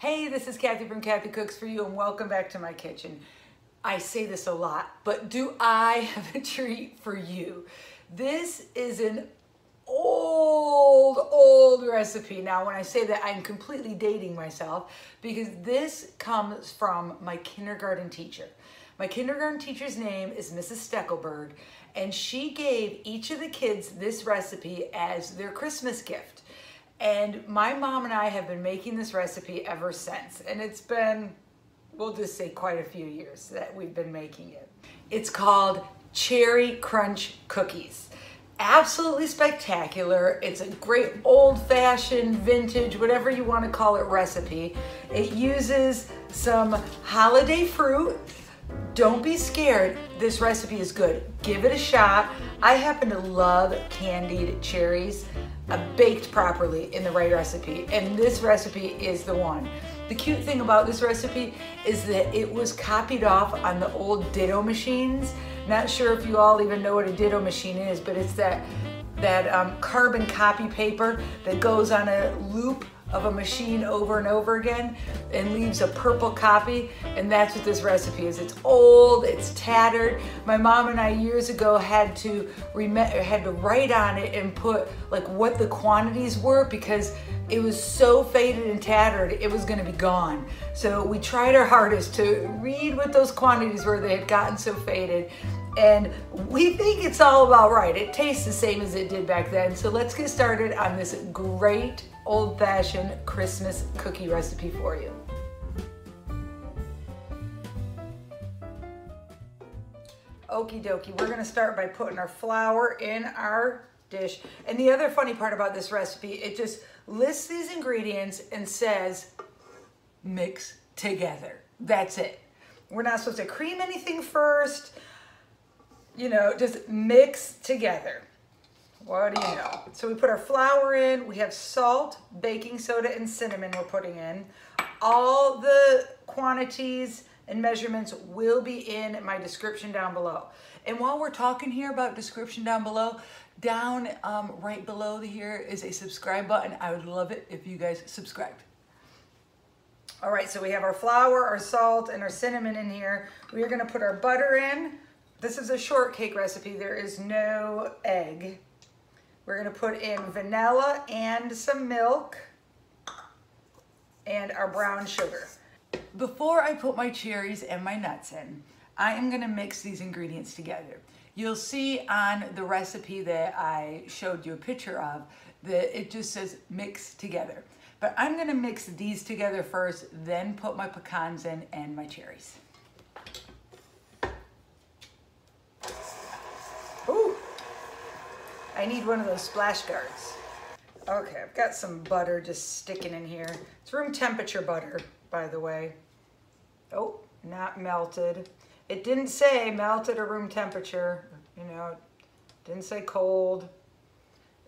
Hey, this is Kathy from Kathy Cooks For You and welcome back to my kitchen. I say this a lot, but do I have a treat for you? This is an old recipe. Now, when I say that, I'm completely dating myself because this comes from my kindergarten teacher. My kindergarten teacher's name is Mrs. Steckelberg, and she gave each of the kids this recipe as their Christmas gift. And my mom and I have been making this recipe ever since. And it's been, we'll just say quite a few years that we've been making it. It's called Cherry Crunch Cookies. Absolutely spectacular. It's a great old-fashioned, vintage, whatever you want to call it, recipe. It uses some holiday fruit. Don't be scared. This recipe is good. Give it a shot. I happen to love candied cherries. Baked properly in the right recipe, and this recipe is the one. The cute thing about this recipe is that it was copied off on the old Ditto machines. Not sure if you all even know what a Ditto machine is, but it's that carbon copy paper that goes on a loop of a machine over and over again and leaves a purple copy, and that's what this recipe is. It's old, it's tattered. My mom and I years ago had to write on it and put like what the quantities were because it was so faded and tattered, it was gonna be gone. So we tried our hardest to read what those quantities were that had gotten so faded, and we think it's all about right. It tastes the same as it did back then. So let's get started on this great old-fashioned Christmas cookie recipe for you. Okie dokie, we're gonna start by putting our flour in our dish. And the other funny part about this recipe, it just lists these ingredients and says, mix together. That's it. We're not supposed to cream anything first. You know, just mix together. What do you know? So we put our flour in, we have salt, baking soda, and cinnamon we're putting in. All the quantities and measurements will be in my description down below. And while we're talking here about description down below, right below here is a subscribe button. I would love it if you guys subscribed. All right, so we have our flour, our salt, and our cinnamon in here. We are gonna put our butter in. This is a shortcake recipe. There is no egg. We're gonna put in vanilla and some milk and our brown sugar. Before I put my cherries and my nuts in, I am gonna mix these ingredients together. You'll see on the recipe that I showed you a picture of that it just says mix together. But I'm gonna mix these together first, then put my pecans in and my cherries. Ooh. I need one of those splash guards. Okay, I've got some butter just sticking in here. It's room temperature butter, by the way. Oh, not melted. It didn't say melted or room temperature, you know, it didn't say cold.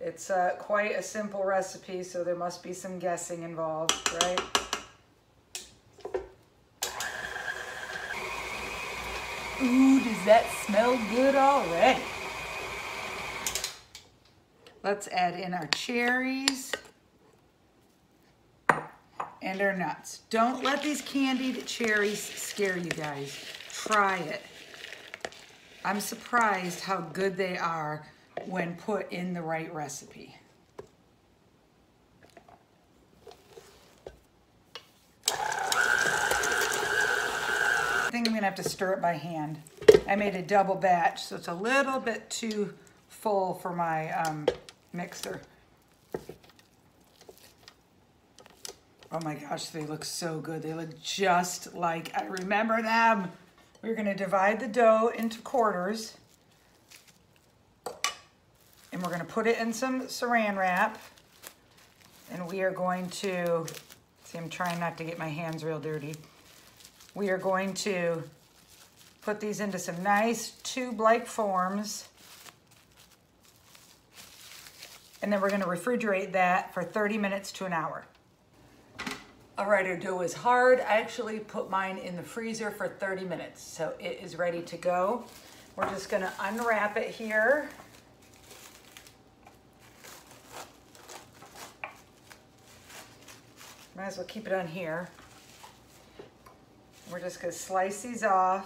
It's quite a simple recipe, so there must be some guessing involved, right? Ooh, does that smell good already? Let's add in our cherries and our nuts. Don't let these candied cherries scare you guys. Try it. I'm surprised how good they are when put in the right recipe. I think I'm gonna have to stir it by hand. I made a double batch, so it's a little bit too full for my mixer. Oh my gosh, they look so good. They look just like I remember them. We're gonna divide the dough into quarters and we're gonna put it in some saran wrap and we are going to, see I'm trying not to get my hands real dirty. We are going to put these into some nice tube-like forms. And then we're gonna refrigerate that for 30 minutes to an hour. All right, our dough is hard. I actually put mine in the freezer for 30 minutes, so it is ready to go. We're just gonna unwrap it here. Might as well keep it on here. We're just going to slice these off.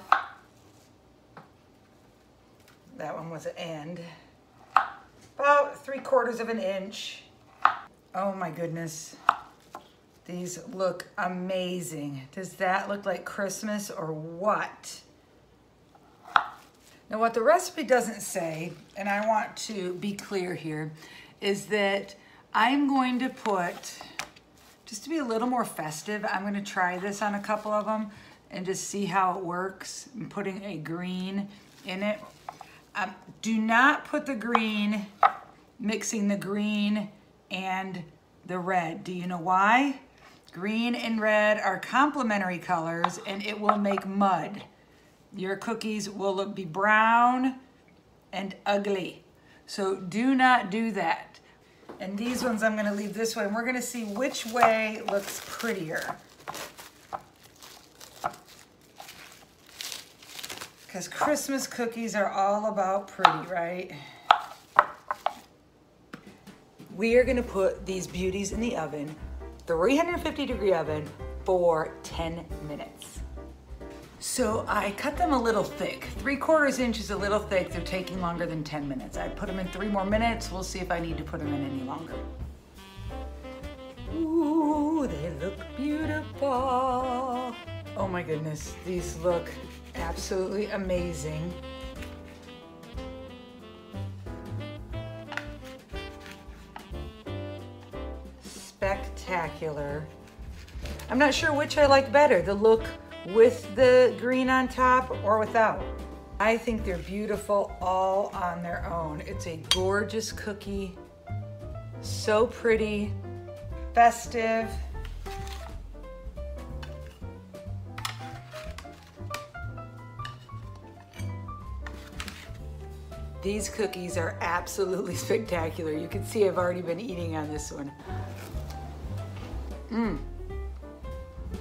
That one was an end. About 3/4 of an inch. Oh my goodness. These look amazing. Does that look like Christmas or what? Now what the recipe doesn't say, and I want to be clear here, is that I'm going to put, just to be a little more festive, I'm going to try this on a couple of them and just see how it works. I'm putting a green in it. Do not put the green, mixing the green and the red. Do you know why? Green and red are complementary colors and it will make mud. Your cookies will be brown and ugly. So do not do that. And these ones I'm gonna leave this way and we're gonna see which way looks prettier. Because Christmas cookies are all about pretty, right? We are gonna put these beauties in the oven, 350-degree oven, for 10 minutes. So I cut them a little thick. 3/4 inch is a little thick. They're taking longer than 10 minutes. I put them in 3 more minutes. We'll see if I need to put them in any longer. Ooh, they look beautiful. Oh my goodness, these look absolutely amazing. Spectacular. I'm not sure which I like better, the look with the green on top or without. I think they're beautiful all on their own. It's a gorgeous cookie, so pretty, festive. These cookies are absolutely spectacular. You can see I've already been eating on this one.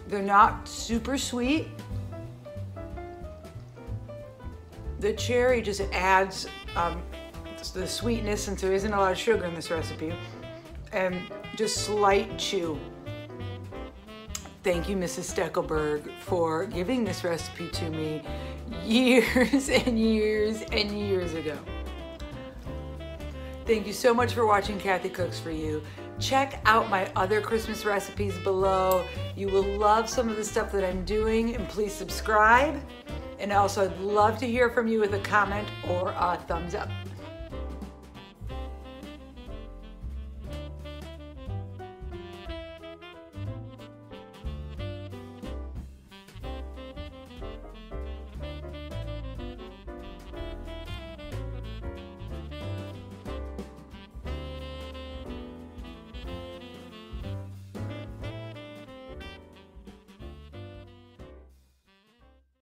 They're not super sweet. The cherry just adds the sweetness, since there isn't a lot of sugar in this recipe, and just slight chew. Thank you, Mrs. Steckelberg, for giving this recipe to me years and years and years ago. Thank you so much for watching Kathy Cooks For You. Check out my other Christmas recipes below. You will love some of the stuff that I'm doing, and please subscribe. And also, I'd love to hear from you with a comment or a thumbs up.